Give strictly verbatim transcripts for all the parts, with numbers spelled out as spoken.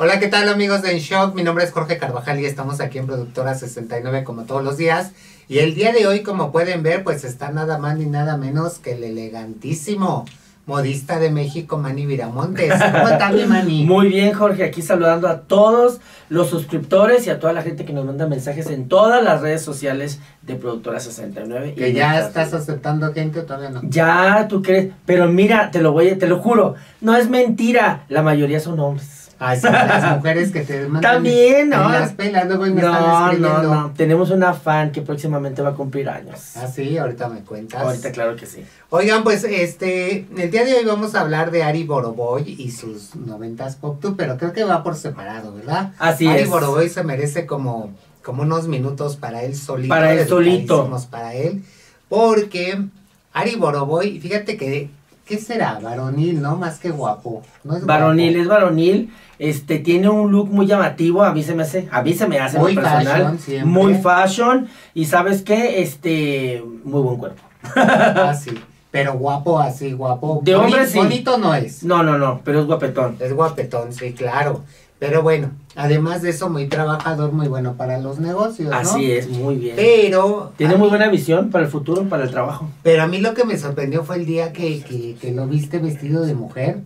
Hola, ¿qué tal amigos de En Shock? Mi nombre es Jorge Carvajal y estamos aquí en Productora sesenta y nueve como todos los días. Y el día de hoy, como pueden ver, pues está nada más ni nada menos que el elegantísimo modista de México, Manny Viramontes. ¿Cómo está mi Manny? Muy bien, Jorge, aquí saludando a todos los suscriptores y a toda la gente que nos manda mensajes en todas las redes sociales de Productora sesenta y nueve. Que y ya estás redes. aceptando gente, todavía no. Ya, tú crees, pero mira, te lo voy a, te lo juro, no es mentira, la mayoría son hombres. Ay, sí, las mujeres que te mandan. También, ¿no? Las pelas, luego me no, están escribiendo. No, no, tenemos una fan que próximamente va a cumplir años. Ah, sí, ahorita me cuentas. Ahorita, claro que sí. Oigan, pues, este, el día de hoy vamos a hablar de Ari Borovoy y sus noventas pop tour, pero creo que va por separado, ¿verdad? Así Ari es. Ari Borovoy se merece como, como unos minutos para él solito. Para él solito. Para él, porque Ari Borovoy, fíjate que... ¿Qué será? Varonil, ¿no? Más que guapo. No es varonil, guapo. es varonil. Este, tiene un look muy llamativo, a mí se me hace, a mí se me hace muy personal. Fashion, muy fashion, y ¿sabes qué? Este, muy buen cuerpo. Ah, sí, pero guapo así, guapo. De hombre sí. Bonito no es. No, no, no, pero es guapetón. Es guapetón, sí, claro. Pero bueno, además de eso, muy trabajador, muy bueno para los negocios, ¿no? Así es, muy bien. Pero... Tiene muy buena visión para el futuro, para el trabajo. Pero a mí lo que me sorprendió fue el día que, que, que lo viste vestido de mujer.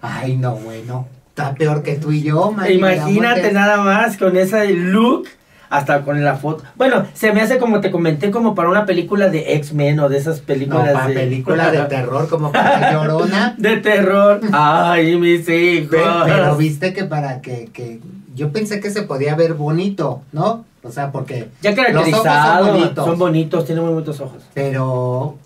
Ay, no, bueno, está peor que tú y yo, Manny. Imagínate nada más con ese look, hasta con la foto. Bueno, se me hace como te comenté, como para una película de X-Men o de esas películas. No, para de... película de terror, como para La Llorona. De terror. Ay, mis hijos. Pero, pero viste que para que, que... Yo pensé que se podía ver bonito, ¿no? O sea, porque... Ya caracterizado, los ojos son bonitos. Son bonitos, tienen muy bonitos ojos. Pero...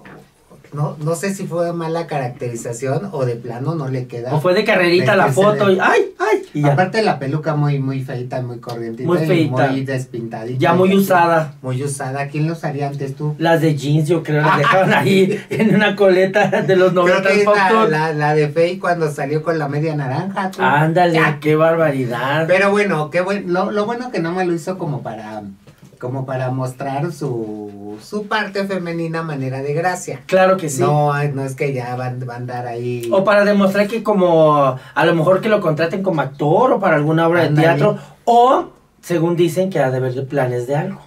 No, no sé si fue mala caracterización o de plano no le queda. O fue de carrerita la foto de... y ¡ay, ay! Y aparte la peluca muy, muy feita, muy corrientita. Muy feita. Muy despintadita. Ya muy usada. Muy usada. ¿Quién lo usaría antes tú? Las de jeans, yo creo, las dejaban ahí en una coleta de los noventa. La, la, la de Fey cuando salió con la media naranja. Tú. Ándale, ¡ah! Qué barbaridad. Pero bueno, qué bueno. Lo, lo bueno que no me lo hizo como para... como para mostrar su, su parte femenina, manera de gracia. Claro que sí. No, no es que ya van, van a andar ahí. O para demostrar que como, a lo mejor que lo contraten como actor o para alguna obra Andale. de teatro. O, según dicen, que ha de haber planes de algo.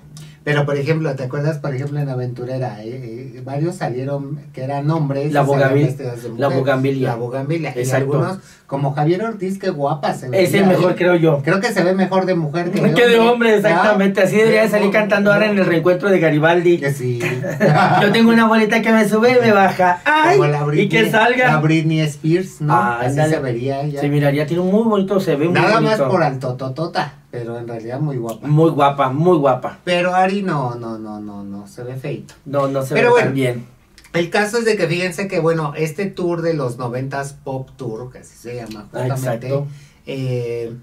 Pero, por ejemplo, ¿te acuerdas, por ejemplo, en Aventurera? Eh, eh, varios salieron que eran hombres. La Bugambilia. La Bugambilia. La Bugambilia. Y algunos, como Javier Ortiz, que guapa se ve. Es el mejor, creo yo. Creo que se ve mejor de mujer que de hombre. Que de hombre, exactamente. Así debería salir cantando ahora en el reencuentro de Garibaldi. Que sí. Yo tengo una bolita que me sube y me baja. ¡Ay! Y que salga. La Britney Spears, ¿no? Así se vería ella. Se miraría, tiene un muy bonito, se ve muy bonito. Nada más por altototota. Pero en realidad muy guapa. Muy guapa, muy guapa. Pero Ari no, no, no, no, no, se ve feito. No, no se Pero ve bueno, tan bien. El caso es de que fíjense que, bueno, este tour de los noventas Pop Tour, que así se llama justamente, ah, eh,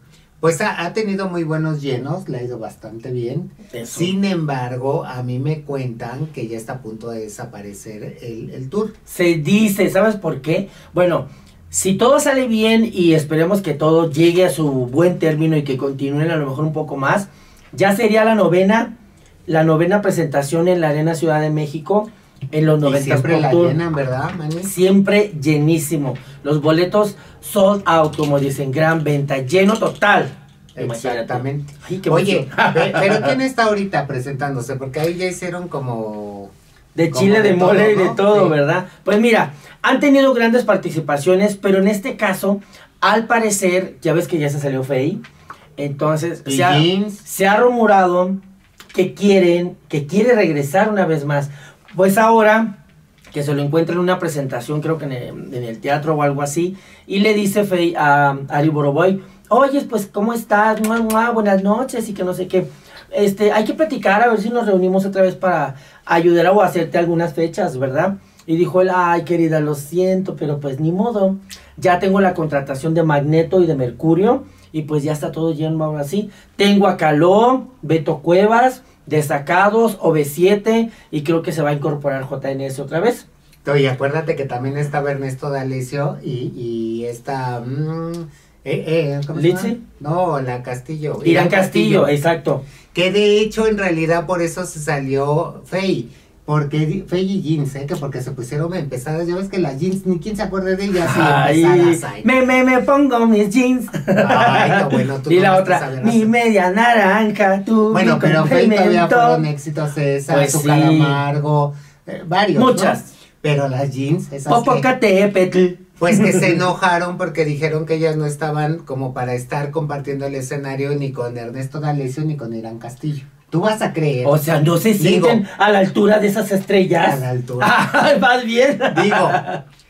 pues ha, ha tenido muy buenos llenos, le ha ido bastante bien. Eso. Sin embargo, a mí me cuentan que ya está a punto de desaparecer el, el tour. Se dice, ¿sabes por qué? Bueno... Si todo sale bien y esperemos que todo llegue a su buen término y que continúen a lo mejor un poco más, ya sería la novena, la novena presentación en la Arena Ciudad de México en los noventas. Siempre la llenan, ¿verdad, Manny? Siempre llenísimo. Los boletos sold out, como dicen, gran venta, lleno total. Exactamente. Ay, qué Oye, pero ¿quién está ahorita presentándose? Porque ahí ya hicieron como... De como chile, de, de mole y de todo, sí. ¿verdad? Pues mira... Han tenido grandes participaciones, pero en este caso, al parecer, ya ves que ya se salió Fey, entonces se ha, se ha rumorado que quieren, que quiere regresar una vez más. Pues ahora que se lo encuentra en una presentación, creo que en el, en el teatro o algo así, y le dice Fey a, a Ari Borovoy, oye, pues, ¿cómo estás? Mua, mua, buenas noches y que no sé qué. Este, hay que platicar a ver si nos reunimos otra vez para ayudar o hacerte algunas fechas, ¿verdad? Y dijo él, ay querida, lo siento, pero pues ni modo. Ya tengo la contratación de Magneto y de Mercurio. Y pues ya está todo lleno ahora sí. Tengo a Caló, Beto Cuevas, Destacados, O V siete. Y creo que se va a incorporar J N S otra vez. Y acuérdate que también estaba Ernesto D'Alessio y, y está... Mmm, eh, eh, ¿cómo se llama? No, la Castillo. Irán Castillo, exacto. Que de hecho en realidad por eso se salió Fey. Porque Fey y jeans, ¿eh? Que porque se pusieron empezadas. Ya ves que las jeans, ni quién se acuerda de ellas. Ay, empezadas, ay, me, me, me pongo mis jeans. Ay, no, bueno, tú. Y la otra, mi media naranja, tú. Bueno, pero Fey todavía fueron éxitos esas, pues su sí. Calamargo, eh, varios. Muchas. ¿No? Pero las jeans, esas. Popocatépetl. Pues que se enojaron porque dijeron que ellas no estaban como para estar compartiendo el escenario ni con Ernesto D'Alessio ni con Irán Castillo. Tú vas a creer. O sea, no se sienten digo, a la altura de esas estrellas. A la altura. Ah, más bien. Digo,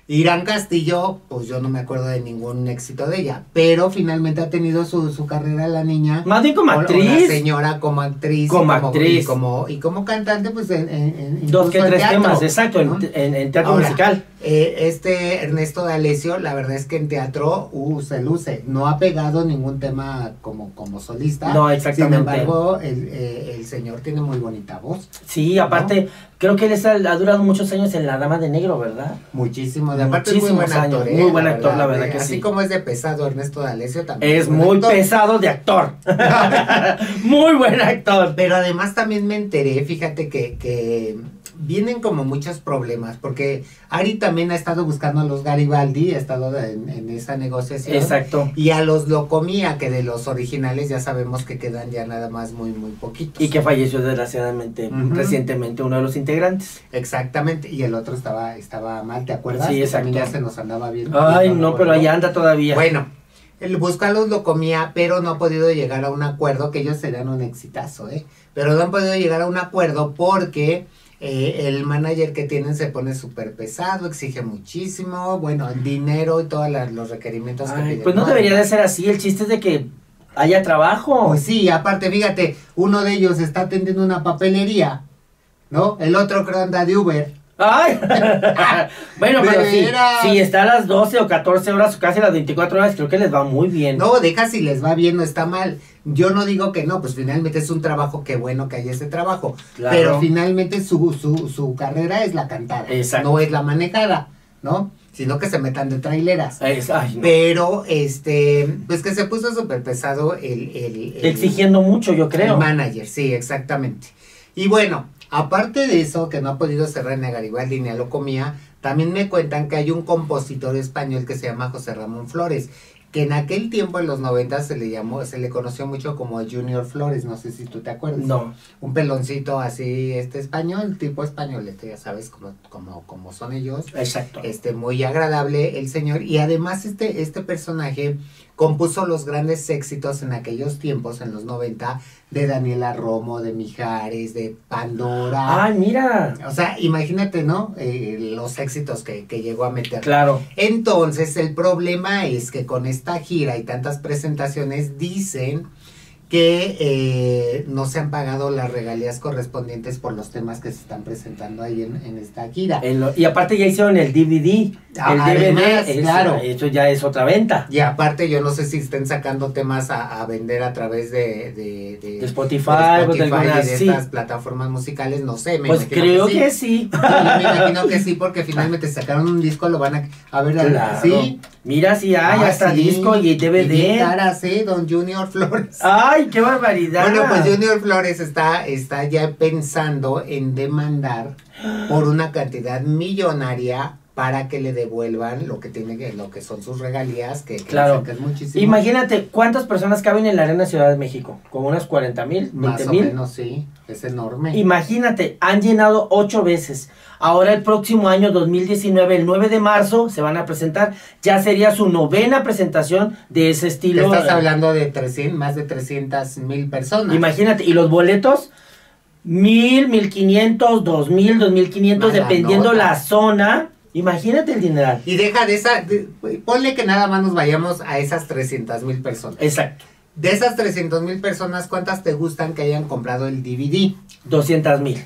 Irán Castillo, pues yo no me acuerdo de ningún éxito de ella, pero finalmente ha tenido su, su carrera la niña. Más bien como actriz. O la señora como actriz. Como, como actriz. Y como, y como cantante, pues en, en, en dos que tres teatro, temas, exacto, ¿no? en, en, en teatro. Ahora, musical. Eh, este Ernesto D'Alessio, la verdad es que en teatro uh, se luce, no ha pegado ningún tema como, como solista. No, exactamente. Sin embargo, el, eh, el señor tiene muy bonita voz. Sí, aparte, ¿no? Creo que él es, ha durado muchos años en La Dama de Negro, ¿verdad? Muchísimo, de aparte es muy buen actor. Muy buen actor, la verdad, eh, que así sí. Así como es de pesado Ernesto D'Alessio también. Es, es muy actor. pesado de actor. Muy buen actor. Pero además también me enteré, fíjate que... que vienen como muchos problemas, porque Ari también ha estado buscando a los Garibaldi, ha estado en, en esa negociación. Exacto. Y a los Locomía, que de los originales ya sabemos que quedan ya nada más muy, muy poquitos. Y que falleció desgraciadamente, uh-huh. recientemente uno de los integrantes. Exactamente, y el otro estaba estaba mal, ¿te acuerdas? Sí, exacto. También ya se nos andaba viendo. Ay, no, pero allá anda todavía. Bueno. El buscarlos lo comía, pero no ha podido llegar a un acuerdo, que ellos serían un exitazo, ¿eh? Pero no han podido llegar a un acuerdo porque eh, el manager que tienen se pone súper pesado, exige muchísimo, bueno, el dinero y todos los requerimientos. Ay, que piden. Pues no, no debería de ser así, el chiste es de que haya trabajo. Pues sí, aparte, fíjate, uno de ellos está atendiendo una papelería, ¿no? El otro creo anda de Uber. Ay. Bueno, pero si sí, sí, está a las doce o catorce horas o casi las veinticuatro horas, creo que les va muy bien. No, deja si les va bien, no está mal. Yo no digo que no, pues finalmente es un trabajo, qué bueno que haya ese trabajo. Claro. Pero finalmente su, su, su carrera es la cantada, exacto. No es la manejada, ¿no? Sino que se metan de traileras. Es, ay, no. Pero, este, pues que se puso súper pesado el, el, el... Exigiendo mucho, yo creo. El manager, sí, exactamente. Y bueno... Aparte de eso, que no ha podido cerrar ni a Garibaldi ni a Locomía, también me cuentan que hay un compositor español que se llama José Ramón Flores, que en aquel tiempo, en los noventa, se le llamó, se le conoció mucho como Junior Flores, no sé si tú te acuerdas. No. Un peloncito así, este español, tipo español, este, ya sabes cómo como, como son ellos. Exacto. Este, muy agradable el señor, y además este, este personaje compuso los grandes éxitos en aquellos tiempos, en los noventa, de Daniela Romo, de Mijares, de Pandora. ¡Ay, mira! O sea, imagínate, ¿no? Eh, los éxitos que, que llegó a meter. Claro. Entonces, el problema es que con esta gira y tantas presentaciones dicen que eh, no se han pagado las regalías correspondientes por los temas que se están presentando ahí en, en esta gira. En lo, y aparte ya hicieron el D V D. Ah, el además, D V D, claro. Eso ya es otra venta. Y aparte yo no sé si estén sacando temas a, a vender a través de, de, de, de Spotify, de, Spotify, de, algunas, de estas sí. plataformas musicales, no sé. Me pues creo que sí. Que sí. Sí, me imagino que sí, porque finalmente sacaron un disco, lo van a... A ver, claro. ¿Sí? Mira si hay ah, hasta sí. disco y D V D. Y caras, ¿eh? Don Junior Flores. ¡Ay! ¡Ay, qué barbaridad! Bueno, pues Junior Flores está, está ya pensando en demandar por una cantidad millonaria para que le devuelvan lo que tiene que, lo que son sus regalías, que, que claro, es muchísimo. Imagínate cuántas personas caben en la Arena Ciudad de México, como unas cuarenta mil, más o mil. Menos, sí, es enorme. Imagínate, han llenado ocho veces. Ahora el próximo año dos mil diecinueve, el nueve de marzo, se van a presentar. Ya sería su novena presentación de ese estilo. Estás hablando de trescientos, más de trescientas mil personas. Imagínate, y los boletos, mil, mil quinientos, dos mil, dos mil quinientos, dependiendo la zona. Imagínate el dineral. Y deja de esa, de, ponle que nada más nos vayamos a esas trescientas mil personas. Exacto. De esas trescientas mil personas, ¿cuántas te gustan que hayan comprado el D V D? doscientas mil.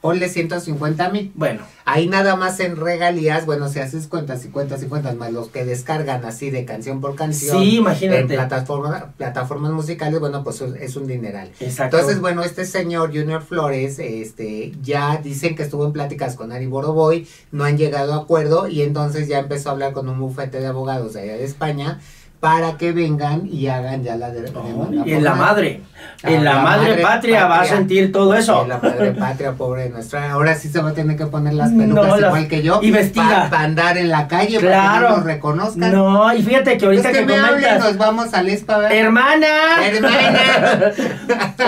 Ponle ciento cincuenta mil. Bueno. Ahí nada más en regalías, bueno, si haces cuentas y cuentas y cuentas, más los que descargan así de canción por canción. Sí, imagínate. En plataforma, plataformas musicales, bueno, pues es un dineral. Exacto. Entonces, bueno, este señor Junior Flores, este, ya dicen que estuvo en pláticas con Ari Borovoy, no han llegado a acuerdo y entonces ya empezó a hablar con un bufete de abogados de allá de España para que vengan y hagan ya la de, oh, demanda. Y en la madre, ah, en la, la madre, madre patria, patria va a sentir todo eso. En la madre patria, pobre nuestra. Ahora sí se va a tener que poner las pelucas, no, igual las... que yo. Y vestida. Para pa andar en la calle, claro, para que no nos reconozcan. No, y fíjate que ahorita pues que, que me comentas... Hablen, nos vamos al spa, ¿verdad? ¡Hermana! ¡Hermana!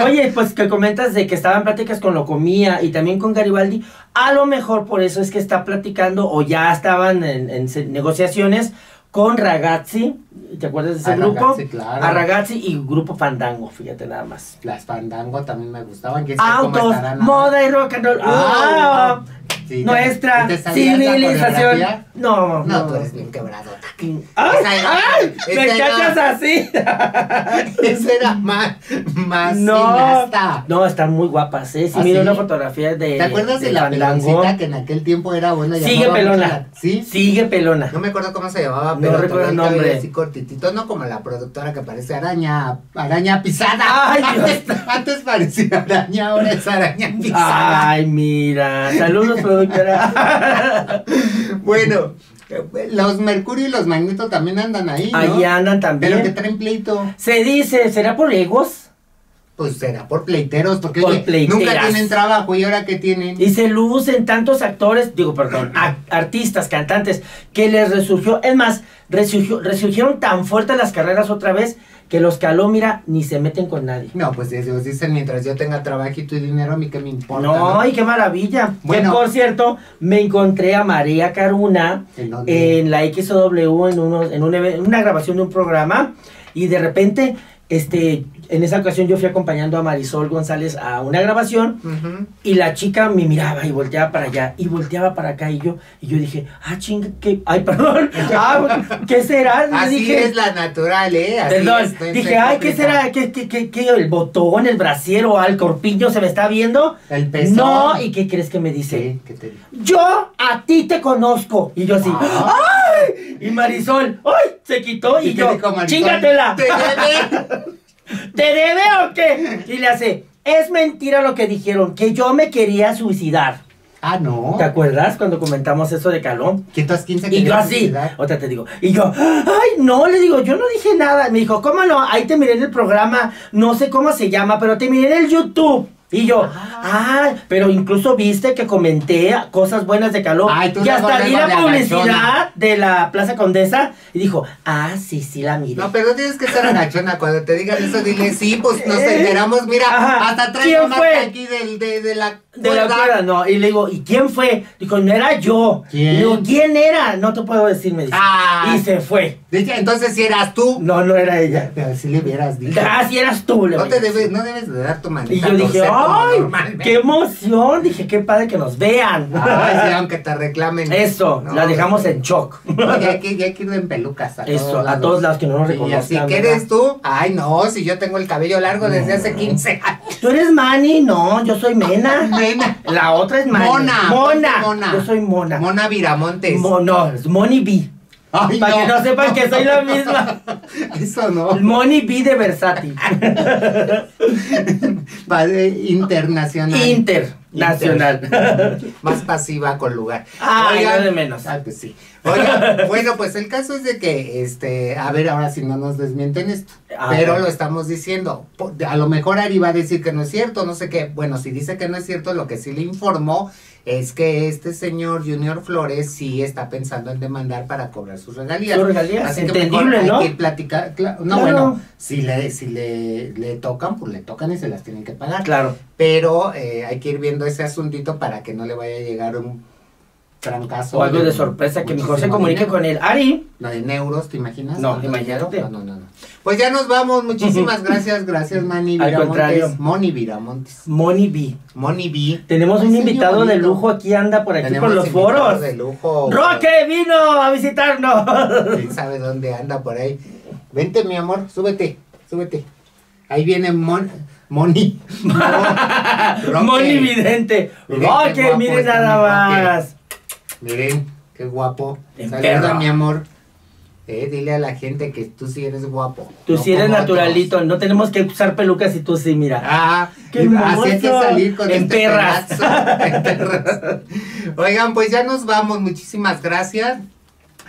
Oye, pues que comentas de que estaban pláticas con Locomía y también con Garibaldi. A lo mejor por eso es que está platicando o ya estaban en, en negociaciones con Ragazzi, ¿te acuerdas de ese a grupo? Ragazzi, claro. A Ragazzi y Grupo Fandango, fíjate nada más. Las Fandango también me gustaban. Autos, moda y rock and roll. Ah, ah, sí, nuestra ¿te civilización. No, no, no, tú eres bien quebrado. ¡Ay! ¡Ay! ¡Me cachas así! Esa era más, más no, cineasta. No, están muy guapas, ¿eh? Si ¿Ah, miro sí? una fotografía de... ¿Te acuerdas de, de la peloncita que en aquel tiempo era buena? Sigue pelona. La, ¿sí? Sigue pelona. No me acuerdo cómo se llamaba, pero no recuerdo el nombre. Así cortitito, no como la productora que parece araña, araña pisada. Ay, antes, antes parecía araña, ahora es araña pisada. Ay, mira. Saludos, productora. Bueno... Los Mercurio y los Magneto también andan ahí, ¿no? Ahí andan también. Pero que traen pleito. Se dice, ¿será por egos? Pues será por pleiteros, porque por oye, nunca tienen trabajo y ahora que tienen. Y se lucen tantos actores, digo, perdón, artistas, cantantes, que les resurgió. Es más, resurgió, resurgieron tan fuertes las carreras otra vez que los Caló, mira, ni se meten con nadie. No, pues ellos dicen, mientras yo tenga trabajito y dinero, a mí que me importa. No, ¿no? Y qué maravilla. Bueno, que, por cierto, me encontré a María Karuna en, en la X O W, en, unos, en, un, en una grabación de un programa, y de repente... Este, en esa ocasión yo fui acompañando a Marisol González a una grabación, uh-huh, y la chica me miraba y volteaba para allá y volteaba para acá y yo y yo dije, ah, chinga, que, ay, perdón, ah, ¿qué será? Así dije, es la natural, ¿eh? Así perdón, dije, ay, ¿qué será? ¿Qué, qué, qué, qué, el botón, el brasier o al corpiño se me está viendo? El pezón. No, ¿y qué crees que me dice? ¿Qué, qué te... Yo a ti te conozco. Y yo así, ah. ¡Ay! Y Marisol, ¡ay! Se quitó y, y yo, dijo, ¡chingatela! ¡Te debe! ¿Te debe o qué? Y le hace, es mentira lo que dijeron, que yo me quería suicidar. Ah, no. ¿Te acuerdas cuando comentamos eso de Caló? quinientos quince Y yo así, suicidar. Otra te digo, y yo, ¡ay, no! Le digo, yo no dije nada. Me dijo, ¿cómo no? Ahí te miré en el programa, no sé cómo se llama, pero te miré en el YouTube. Y yo, ah, ah, pero incluso viste que comenté cosas buenas de Caló. Ay, y hasta vi la publicidad agachona de la Plaza Condesa y dijo, ah, sí, sí la miré. No, pero tienes que estar agachona cuando te digan eso, dile, sí, pues nos enteramos, mira, ajá, hasta traigo más de aquí del, de, de la... De la cuerda, no, y le digo, ¿y quién fue? Dijo, no era yo. ¿Quién? Le digo, ¿quién era? No te puedo decir, me dice. Ah, y se fue. Dije, entonces, si eras tú. No, no era ella. Pero si le hubieras dicho. Ah, si eras tú. Le no, te debes, no debes de dar tu manita. Y yo dije, ¡ay, qué emoción! Dije, qué padre que nos vean. Ay, sí, aunque te reclamen. Eso, no, la dejamos no, en shock. Oye, hay que, hay que ir en pelucas a eso, todos lados. A todos lados que no nos reconozcan. Sí, y así, ¿qué eres tú? Ay, no, si yo tengo el cabello largo no, desde hace quince años. ¿Tú eres Manny? No, yo soy Mena. La otra es Mani. Mona. Mona. Mona. Yo soy Mona. Mona Viramontes. Mo, no, es Moni B. Ay, para no, que no sepan no, que soy la misma. Eso no. Moni B de Versátil. Padre internacional. Internacional. Inter. Más pasiva con lugar. Ah, no de menos. Ah, pues sí. Oiga, bueno, pues el caso es de que, este, a ver, ahora si no nos desmienten esto, ajá, pero lo estamos diciendo, a lo mejor Ari va a decir que no es cierto, no sé qué, bueno, si dice que no es cierto, lo que sí le informó es que este señor Junior Flores sí está pensando en demandar para cobrar sus regalías. Sus regalías, así entendible, que ¿no? Hay que platicar, claro, no, claro, bueno, si le, si le, le tocan, pues le tocan y se las tienen que pagar. Claro. Pero eh, hay que ir viendo ese asuntito para que no le vaya a llegar un... trancazo. O algo de, de sorpresa, que mejor se comunique dinero con él. Ari. La de euros, ¿te imaginas? No, imagínate. No, no, no, no. Pues ya nos vamos. Muchísimas gracias. Gracias, Manny Viramontes. Al contrario. Moni Viramontes. Moni B. Moni B. Tenemos Ay, un invitado bonito de lujo aquí, anda por aquí. Tenemos por los foros de lujo. ¡Roque vino a visitarnos! ¿Quién sabe dónde anda por ahí? Vente, mi amor. Súbete. Súbete. Ahí viene Mon... Moni. Mon... Moni Vidente. Roque, mire nada más. Roque. Miren, qué guapo. Saluda, mi amor. Eh, dile a la gente que tú sí eres guapo. Tú no sí eres naturalito. Otros. No tenemos que usar pelucas y tú sí, mira. Ah, qué hermoso. Así hay que salir con en este perras. Pedazo, en perras. Oigan, pues ya nos vamos. Muchísimas gracias.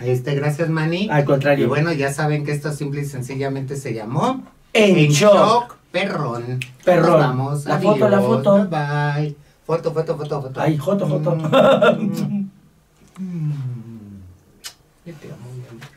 Este, gracias, Manny. Al contrario. Y bueno, ya saben que esto simple y sencillamente se llamó En, en shock. shock Perrón. Perrón. Nos vamos. La adiós. Foto, la foto. Bye, bye. Foto, foto, foto, foto. Ay, foto, foto. Mm. Mm. Yo te amo, mi amor.